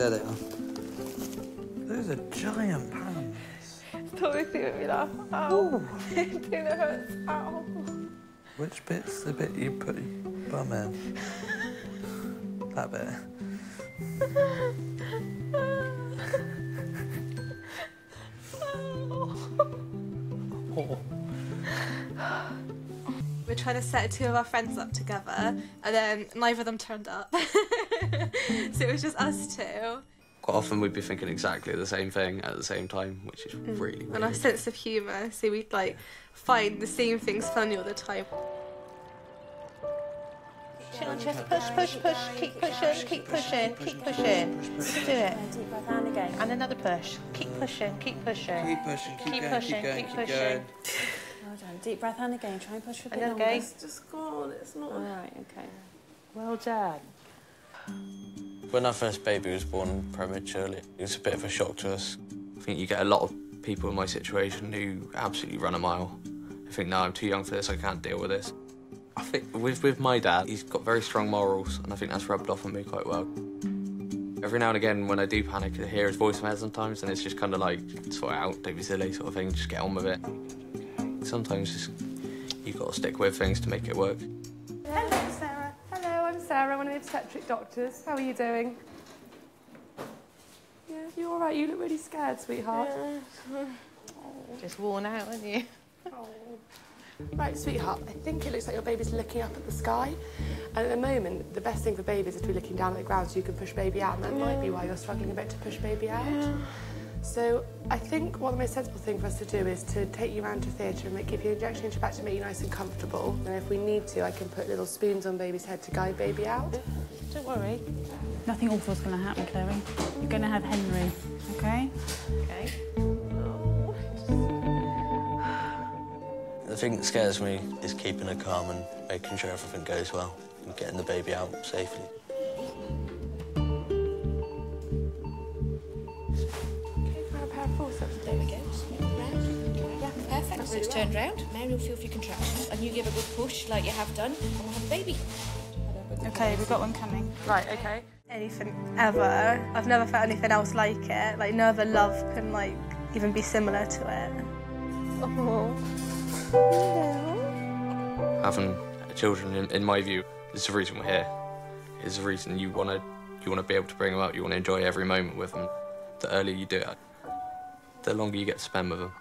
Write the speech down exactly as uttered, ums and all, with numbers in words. There they are. Those are giant pans. Stop looking at me like, ow. It hurts, ow. Which bit's the bit you put your bum in? That bit. Oh. We're trying to set two of our friends up together, and then neither of them turned up. So it was just us two. Quite often we'd be thinking exactly the same thing at the same time, which is mm. really weird. And our sense of humour, so we'd like find the same things funny all the time. Chin on chest, push, push, push, keep pushing, keep pushing, keep pushing. Do it. Deep breath and again. And another push. Keep pushing, keep pushing. Keep pushing, keep pushing, keep pushing. Well done. Deep breath and again. Try and push for a bit longer. It's just gone. It's not. All right. Okay. Well done. When our first baby was born prematurely, it was a bit of a shock to us. I think you get a lot of people in my situation who absolutely run a mile. I think, no, I'm too young for this, I can't deal with this. I think with, with my dad, he's got very strong morals, and I think that's rubbed off on me quite well. Every now and again, when I do panic, I hear his voice in my head sometimes, and it's just kind of like, sort it out, don't be silly sort of thing, just get on with it. Sometimes just, you've got to stick with things to make it work. Hello, Sarah. Hello, I'm Sarah, one of the obstetric doctors. How are you doing? Yeah, you all right? You look really scared, sweetheart. Yeah. Just worn out, aren't you? Oh. Right, sweetheart, I think it looks like your baby's looking up at the sky. And at the moment, the best thing for babies is to be looking down at the ground so you can push baby out, and that yeah. might be why you're struggling a bit to push baby out. Yeah. So I think one of the most sensible thing for us to do is to take you round to theatre and make, give you an injection into your back to make you nice and comfortable. And if we need to, I can put little spoons on baby's head to guide baby out. Don't worry. Nothing awful's going to happen, Chloe. You're going to have Henry, OK? OK. The thing that scares me is keeping her calm and making sure everything goes well and getting the baby out safely. Okay, grab a pair of forceps. There we go. Round. Yeah, perfect. So it's turned round. Mary will feel for your contractions and you give a good push like you have done and we'll have a baby. Okay, we've got one coming. Right, okay. Anything ever. I've never felt anything else like it. Like no other love can like even be similar to it. Oh. Hello. Having children, in, in my view, is the reason we're here. It's the reason you want to you want to be able to bring them up. You want to enjoy every moment with them. The earlier you do it, the longer you get to spend with them.